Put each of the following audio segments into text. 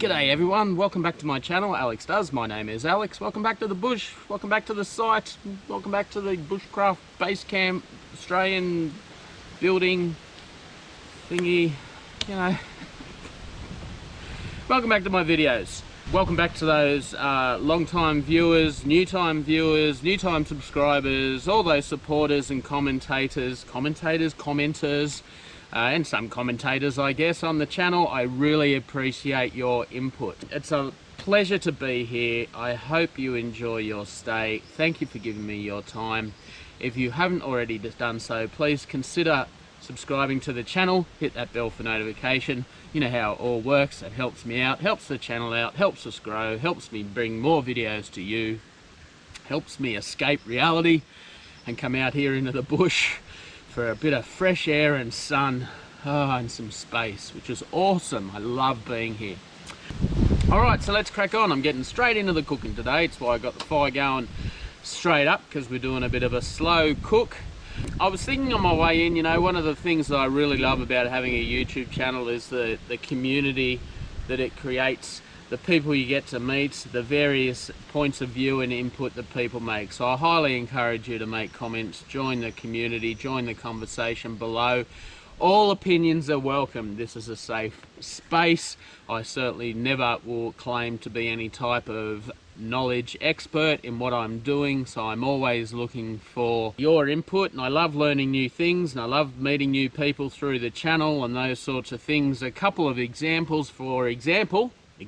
G'day everyone, welcome back to my channel, Alex Does. My name is Alex. Welcome back to the bush, welcome back to the site, welcome back to the bushcraft base camp, Australian building thingy, you know. Welcome back to my videos. Welcome back to those long time viewers, new time subscribers, all those supporters and commenters, and some commentators, I guess, on the channel. I really appreciate your input. It's a pleasure to be here. I hope you enjoy your stay. Thank you for giving me your time. If you haven't already done so, please consider subscribing to the channel. Hit that bell for notification. You know how it all works. It helps me out, helps the channel out, helps us grow, helps me bring more videos to you, helps me escape reality and come out here into the bush for a bit of fresh air and sun, and some space, which is awesome. I love being here. All right, so let's crack on. I'm getting straight into the cooking today. It's why I got the fire going straight up, because we're doing a bit of a slow cook. I was thinking on my way in, you know, one of the things that I really love about having a YouTube channel is the community that it creates, the people you get to meet, the various points of view and input that people make. So I highly encourage you to make comments, join the community, join the conversation below. All opinions are welcome. This is a safe space. I certainly never will claim to be any type of knowledge expert in what I'm doing, so I'm always looking for your input, and I love learning new things and I love meeting new people through the channel and those sorts of things. A couple of examples, for example, a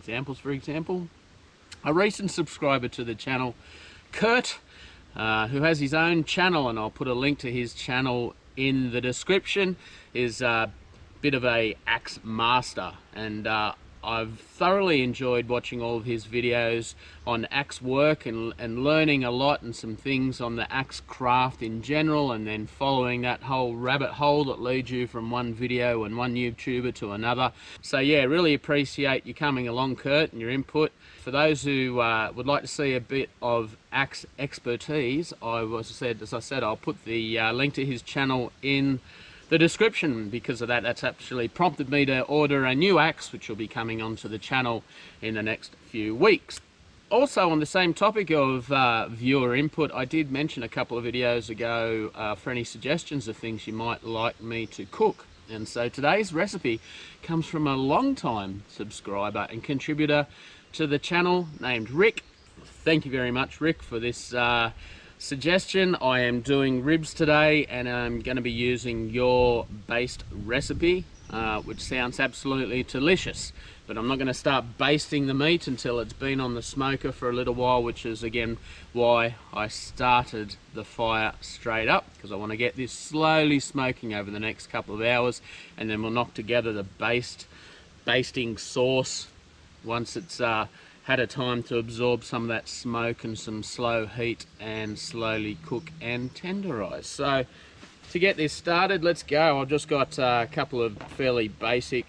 recent subscriber to the channel, Kurt, who has his own channel, and I'll put a link to his channel in the description, is a bit of an axe master, and I've thoroughly enjoyed watching all of his videos on axe work and learning a lot and some things on the axe craft in general, and then following that whole rabbit hole that leads you from one video and one YouTuber to another. So yeah, really appreciate you coming along, Kurt, and your input. For those who would like to see a bit of axe expertise, as I said, I'll put the link to his channel in the description. Because of that, that's actually prompted me to order a new axe, which will be coming onto the channel in the next few weeks. Also, on the same topic of viewer input, I did mention a couple of videos ago for any suggestions of things you might like me to cook, and so today's recipe comes from a long-time subscriber and contributor to the channel named Rick. Thank you very much, Rick, for this suggestion. I am doing ribs today, and I'm going to be using your based recipe, which sounds absolutely delicious, but I'm not going to start basting the meat until it's been on the smoker for a little while, which is again why I started the fire straight up, because I want to get this slowly smoking over the next couple of hours, and then we'll knock together the basting sauce once it's had a time to absorb some of that smoke and some slow heat and slowly cook and tenderize. So to get this started, let's go. I've just got a couple of fairly basic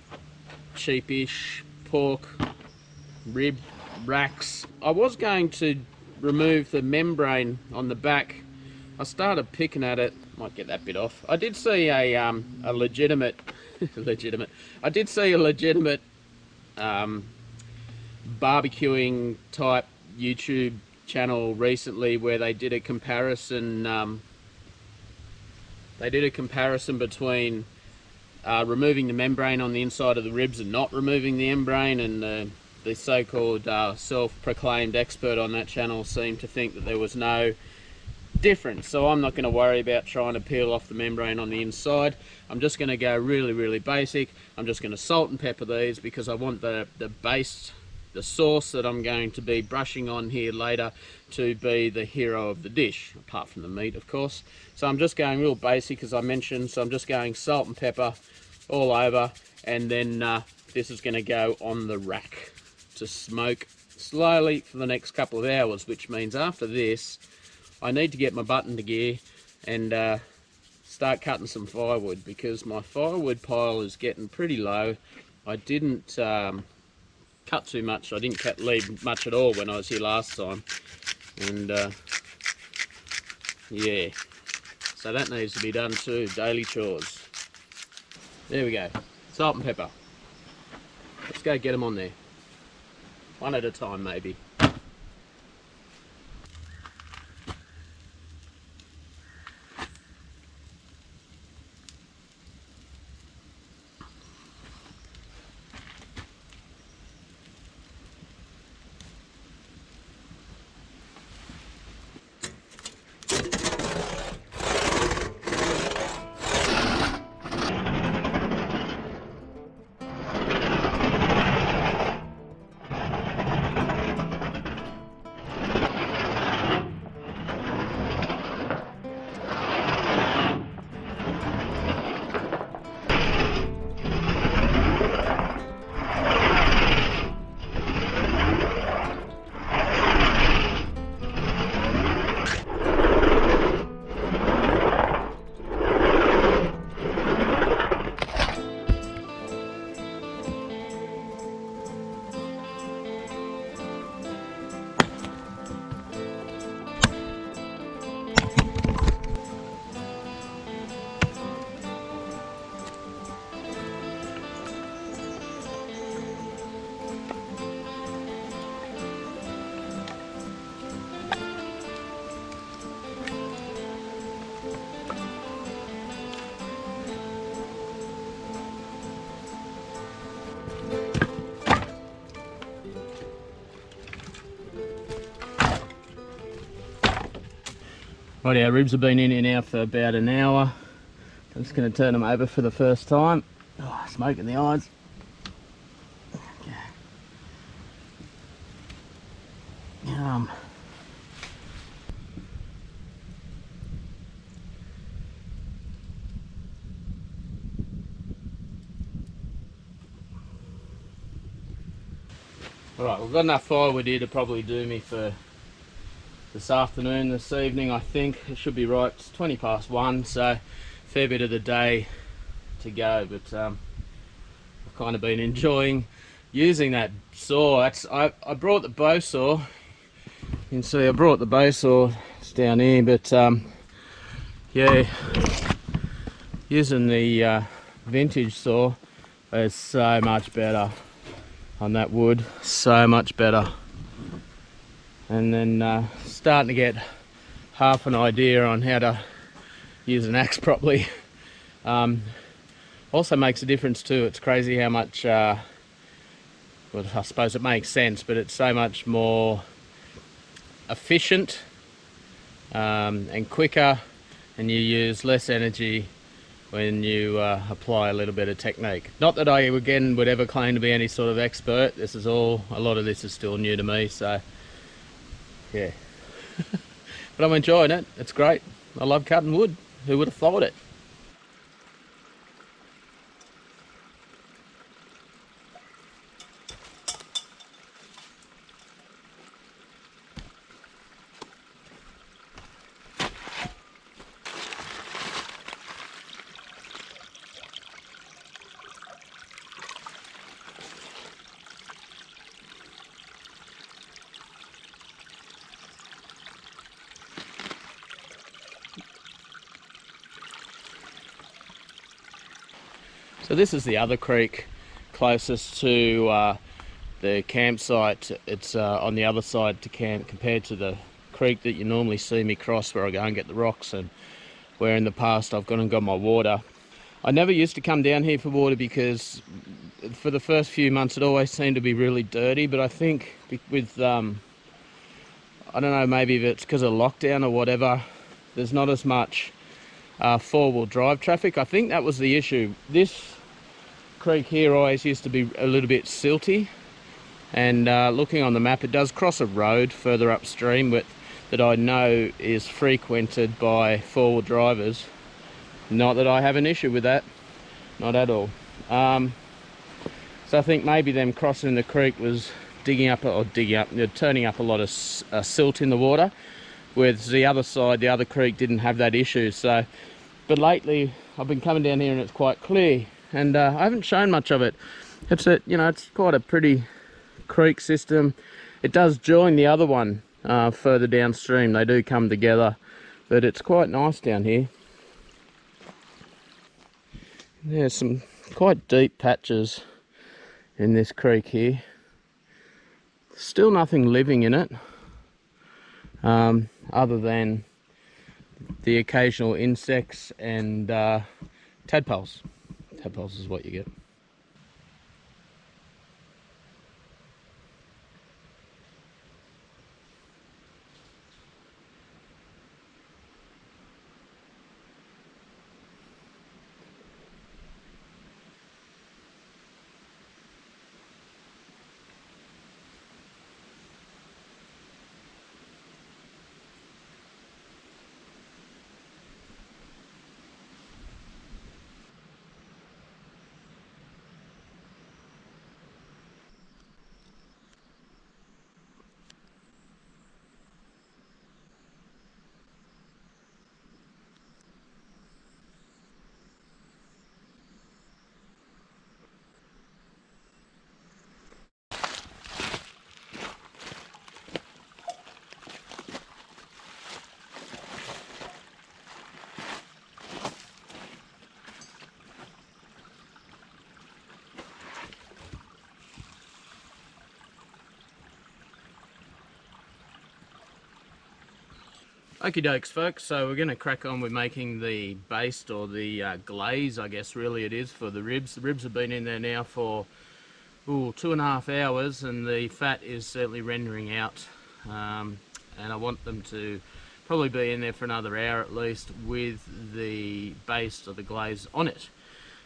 sheepish, pork, rib racks. I was going to remove the membrane on the back. I started picking at it. Might get that bit off. I did see a legitimate barbecuing type YouTube channel recently where they did a comparison between removing the membrane on the inside of the ribs and not removing the membrane, and the so-called self-proclaimed expert on that channel seemed to think that there was no difference. So I'm not going to worry about trying to peel off the membrane on the inside. I'm just going to go really basic. I'm just going to salt and pepper these because I want the sauce that I'm going to be brushing on here later to be the hero of the dish, apart from the meat of course. So I'm just going real basic, as I mentioned. So I'm just going salt and pepper all over, and then this is going to go on the rack to smoke slowly for the next couple of hours, which means after this I need to get my butt into gear and start cutting some firewood, because my firewood pile is getting pretty low. I didn't cut too much. I didn't leave much at all when I was here last time, and yeah, so that needs to be done too. Daily chores. There we go. Salt and pepper. Let's go get them on there. One at a time maybe. Right, our ribs have been in here now for about an hour. I'm just going to turn them over for the first time. Oh, smoke in the eyes. Okay. Yum. Alright, we've got enough firewood here to probably do me for this afternoon, this evening. I think it should be right. It's 20 past 1, so fair bit of the day to go, but I've kind of been enjoying using that saw. That's, I brought the bow saw. You can see I brought the bow saw, it's down here, but yeah, using the vintage saw is so much better on that wood, so much better. And then starting to get half an idea on how to use an axe properly. Also makes a difference too. It's crazy how much, well, I suppose it makes sense, but it's so much more efficient and quicker, and you use less energy when you apply a little bit of technique. Not that I, again, would ever claim to be any sort of expert. This is all, a lot of this is still new to me, so yeah. But I'm enjoying it. It's great. I love cutting wood. Who would have thought it? So this is the other creek closest to the campsite. It's on the other side to camp compared to the creek that you normally see me cross, where I go and get the rocks and where in the past I've gone and got my water. I never used to come down here for water because for the first few months it always seemed to be really dirty, but I think with I don't know, maybe if it's because of lockdown or whatever, there's not as much four-wheel drive traffic. I think that was the issue. This creek here always used to be a little bit silty, and looking on the map, it does cross a road further upstream that I know is frequented by four-wheel drivers. Not that I have an issue with that, not at all. So I think maybe them crossing the creek was turning up a lot of silt in the water, whereas the other side, the other creek, didn't have that issue. So, but lately I've been coming down here and it's quite clear, and I haven't shown much of it. It's quite a pretty creek system. It does join the other one further downstream. They do come together, but it's quite nice down here. There's some quite deep patches in this creek here. Still nothing living in it, other than the occasional insects and tadpoles. Tadpoles is what you get. Okie dokes, folks, so we're going to crack on with making the baste, or the glaze, I guess really it is, for the ribs. The ribs have been in there now for 2.5 hours, and the fat is certainly rendering out, and I want them to probably be in there for another hour at least with the baste or the glaze on it.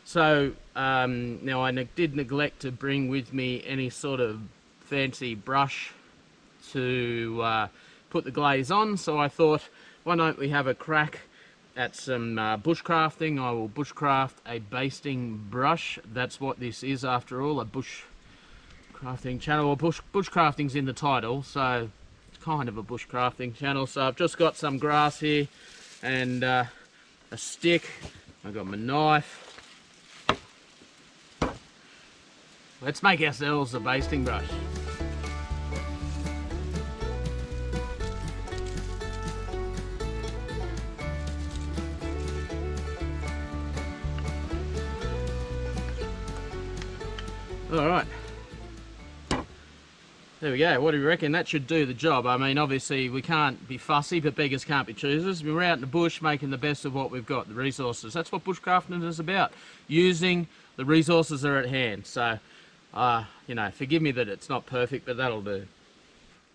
So now I did neglect to bring with me any sort of fancy brush to put the glaze on, so I thought, why don't we have a crack at some bushcrafting. I will bushcraft a basting brush. That's what this is, after all, a bushcrafting channel. Well, bushcrafting's in the title, so it's kind of a bushcrafting channel. So I've just got some grass here and a stick. I've got my knife. Let's make ourselves a basting brush. All right, there we go. What do you reckon? That should do the job. I mean, obviously we can't be fussy, but beggars can't be choosers. We're out in the bush making the best of what we've got, the resources. That's what bushcrafting is about, using the resources that are at hand. So, you know, forgive me that it's not perfect, but that'll do.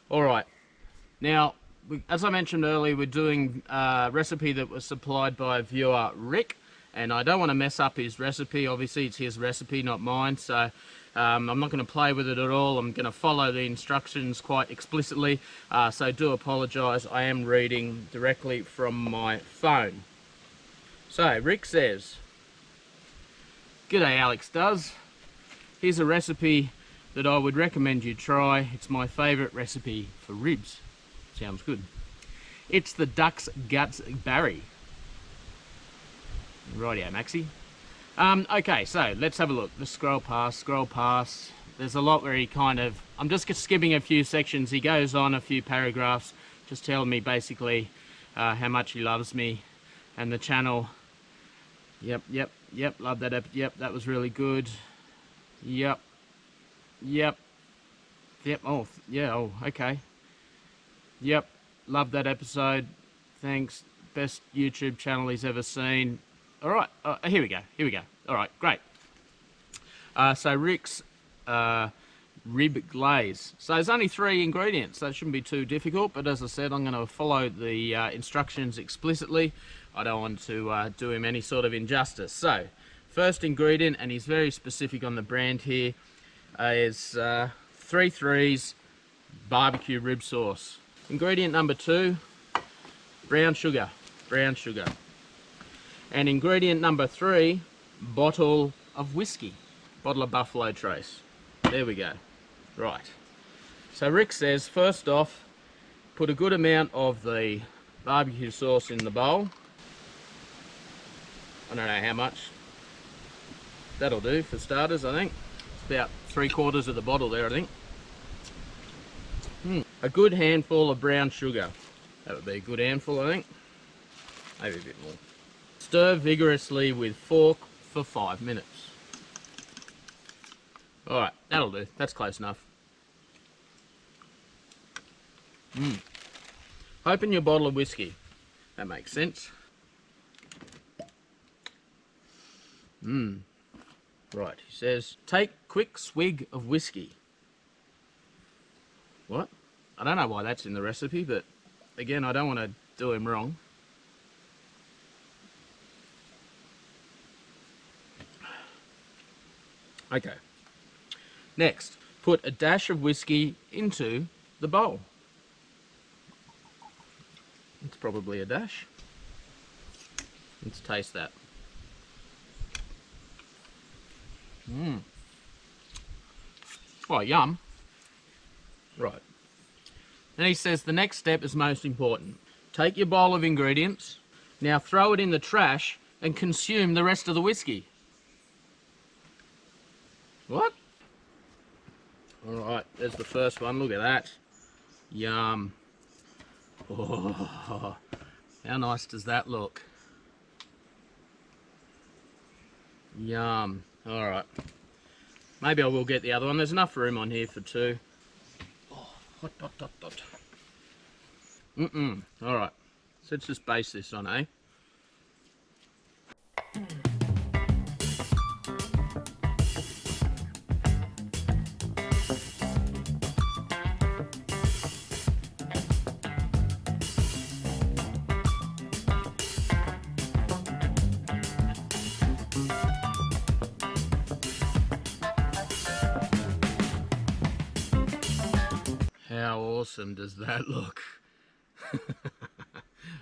All right, now, as I mentioned earlier, we're doing a recipe that was supplied by viewer Rick, and I don't want to mess up his recipe. Obviously it's his recipe, not mine, so I'm not going to play with it at all. I'm going to follow the instructions quite explicitly, so do apologise. I am reading directly from my phone. So Rick says, "G'day Alex Does. Here's a recipe that I would recommend you try. It's my favourite recipe for ribs." Sounds good. "It's the duck's guts barry." Rightio, Maxie. Okay, so let's have a look. Let's scroll past, scroll past. There's a lot where he kind of, I'm just skipping a few sections. He goes on a few paragraphs, just telling me basically how much he loves me and the channel. Yep, yep. Yep, love that. Yep, that was really good. Yep. Yep. Yep. Oh, yeah. Oh, okay. Yep. Love that episode. Thanks. Best YouTube channel he's ever seen. All right. Here we go. Here we go. All right. Great. So Rick's rib glaze. So there's only 3 ingredients. That shouldn't be too difficult. But as I said, I'm going to follow the instructions explicitly. I don't want to do him any sort of injustice. So first ingredient, and he's very specific on the brand here, is 3 Threes barbecue rib sauce. Ingredient number 2, brown sugar, And ingredient number 3, bottle of whiskey, bottle of Buffalo Trace. There we go. Right. So Rick says, first off, put a good amount of the barbecue sauce in the bowl. I don't know how much. That'll do for starters, I think. It's about 3/4 of the bottle there, I think. A good handful of brown sugar. That would be a good handful, I think. Maybe a bit more. Stir vigorously with fork for 5 minutes. Alright, that'll do. That's close enough. Open your bottle of whiskey. That makes sense. Right, he says, take quick swig of whiskey. What? I don't know why that's in the recipe, but again, I don't want to do him wrong. Okay. Next, put a dash of whiskey into the bowl. It's probably a dash. Let's taste that. Well, yum. Right. Then he says the next step is most important. Take your bowl of ingredients, now throw it in the trash and consume the rest of the whiskey. What? Alright, there's the first one. Look at that. Yum. Oh, how nice does that look? Yum. Alright. Maybe I will get the other one. There's enough room on here for 2. Oh, hot, dot, dot, dot. Alright. So let's just base this on, eh? How awesome does that look?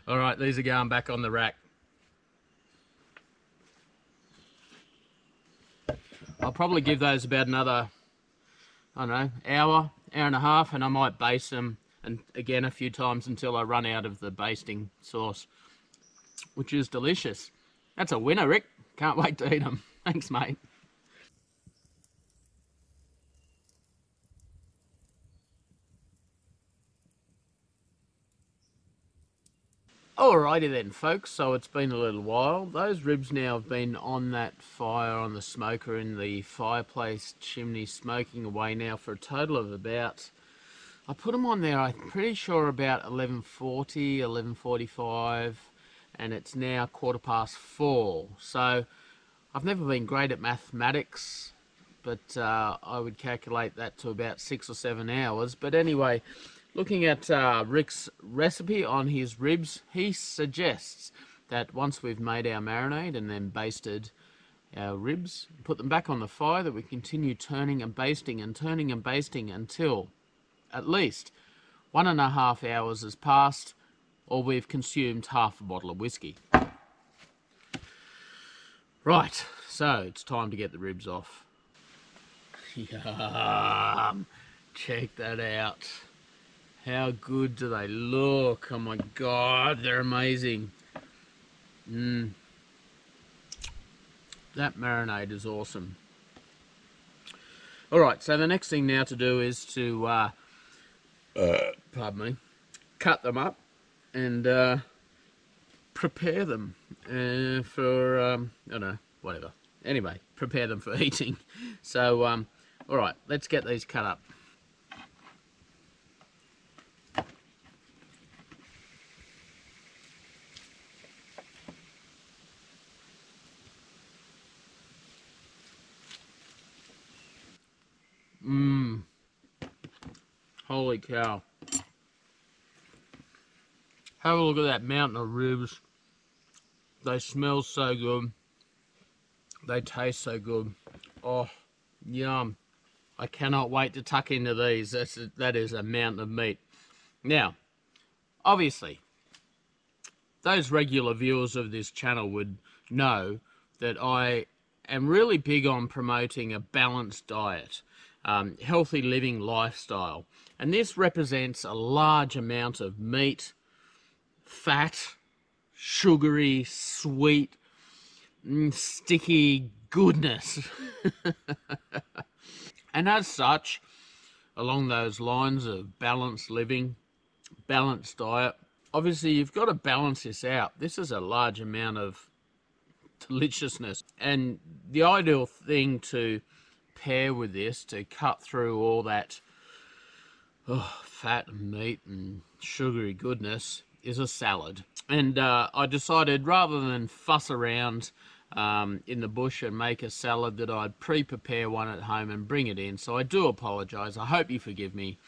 All right, these are going back on the rack. I'll probably give those about another, I don't know, hour and a half, and I might base them and again a few times until I run out of the basting sauce, which is delicious. That's a winner, Rick. Can't wait to eat them. Thanks, mate. Alrighty then, folks, so it's been a little while. Those ribs now have been on that fire on the smoker in the fireplace chimney, smoking away now for a total of about, I put them on there, I'm pretty sure about 11:40, 11:45, and it's now 4:15. So I've never been great at mathematics, but I would calculate that to about 6 or 7 hours. But anyway, looking at Rick's recipe on his ribs, he suggests that once we've made our marinade and then basted our ribs, put them back on the fire, that we continue turning and basting until at least 1.5 hours has passed or we've consumed half a bottle of whiskey. Right, so it's time to get the ribs off. Yum! Check that out. How good do they look? Oh my God, they're amazing. That marinade is awesome. All right, so the next thing now to do is to, pardon me, cut them up and prepare them for, I don't know, whatever. Anyway, prepare them for eating. So, all right, let's get these cut up. Holy cow. Have a look at that mountain of ribs. They smell so good. They taste so good. Oh, yum. I cannot wait to tuck into these. That is a mountain of meat. Now, obviously, those regular viewers of this channel would know that I am really big on promoting a balanced diet. Healthy living lifestyle, and this represents a large amount of meat, fat, sugary, sweet, sticky goodness. And as such, along those lines of balanced living, balanced diet, obviously you've got to balance this out. This is a large amount of deliciousness, and the ideal thing to pair with this to cut through all that fat and meat and sugary goodness is a salad. And I decided, rather than fuss around in the bush and make a salad, that I'd pre-prepare one at home and bring it in. So I do apologize. I hope you forgive me.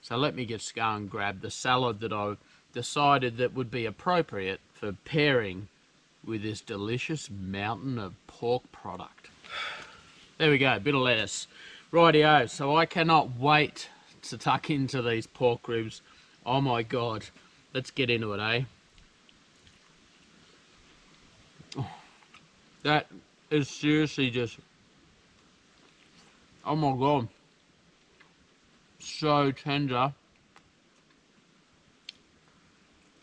So let me just go and grab the salad that I decided that would be appropriate for pairing with this delicious mountain of pork product. There we go, a bit of lettuce. Righty-o, so I cannot wait to tuck into these pork ribs. Oh my God, let's get into it, eh? Oh, that is seriously just, oh my God, so tender.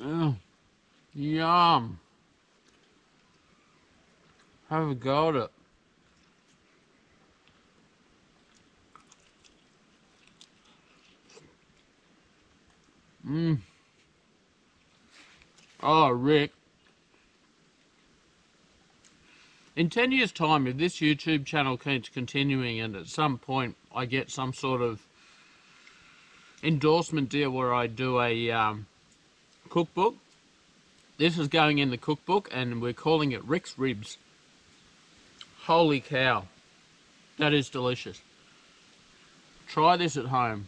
Oh, yum. Have a go at it. Oh, Rick. In 10 years' time, if this YouTube channel keeps continuing and at some point I get some sort of endorsement deal where I do a cookbook, this is going in the cookbook, and we're calling it Rick's Ribs. Holy cow. That is delicious. Try this at home.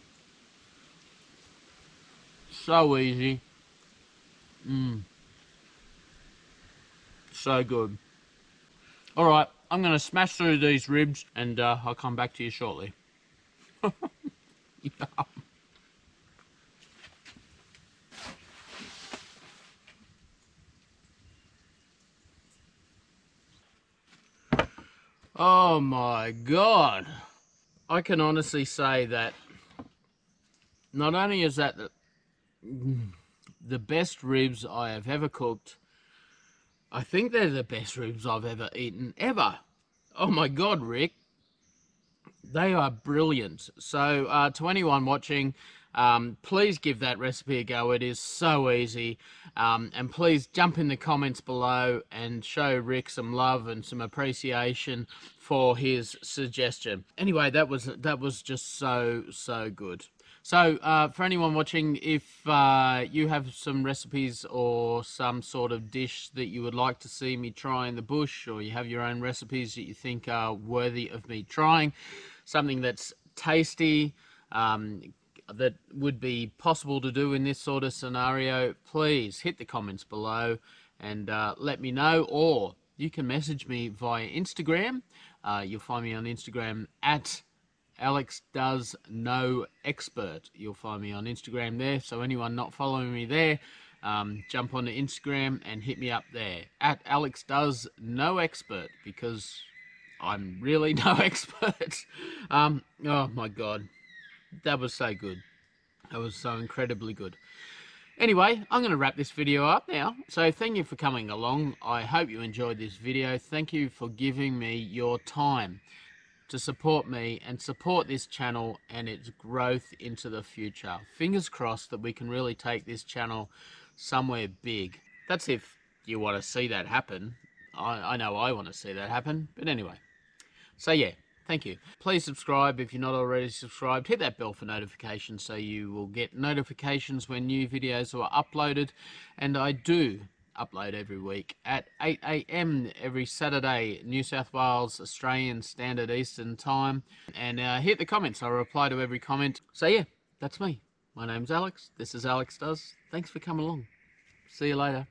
So easy. So good. All right, I'm going to smash through these ribs, and I'll come back to you shortly. Yeah. Oh my God. I can honestly say that not only is that the best ribs I have ever cooked. I think they're the best ribs I've ever eaten, ever. Oh my God, Rick. They are brilliant. So to anyone watching, please give that recipe a go. It is so easy. And please jump in the comments below and show Rick some love and some appreciation for his suggestion. Anyway, that was just so good. So for anyone watching, if you have some recipes or some sort of dish that you would like to see me try in the bush, or you have your own recipes that you think are worthy of me trying, something that's tasty, that would be possible to do in this sort of scenario, please hit the comments below and let me know, or you can message me via Instagram. You'll find me on Instagram at AlexDoesNoExpert. You'll find me on Instagram there, so anyone not following me there, jump onto Instagram and hit me up there at AlexDoesNoExpert, because I'm really no expert. Oh my God, that was so good. That was so incredibly good. Anyway, I'm going to wrap this video up now. So thank you for coming along. I hope you enjoyed this video. Thank you for giving me your time to support me and support this channel and its growth into the future. Fingers crossed that we can really take this channel somewhere big. That's if you want to see that happen. I know I want to see that happen. But anyway, so yeah, thank you. Please subscribe if you're not already subscribed. Hit that bell for notifications so you will get notifications when new videos are uploaded. And I do upload every week at 8 a.m. every Saturday, New South Wales, Australian Standard Eastern Time. And hit the comments. I'll reply to every comment. So yeah, that's me. My name's Alex. This is Alex Does. Thanks for coming along. See you later.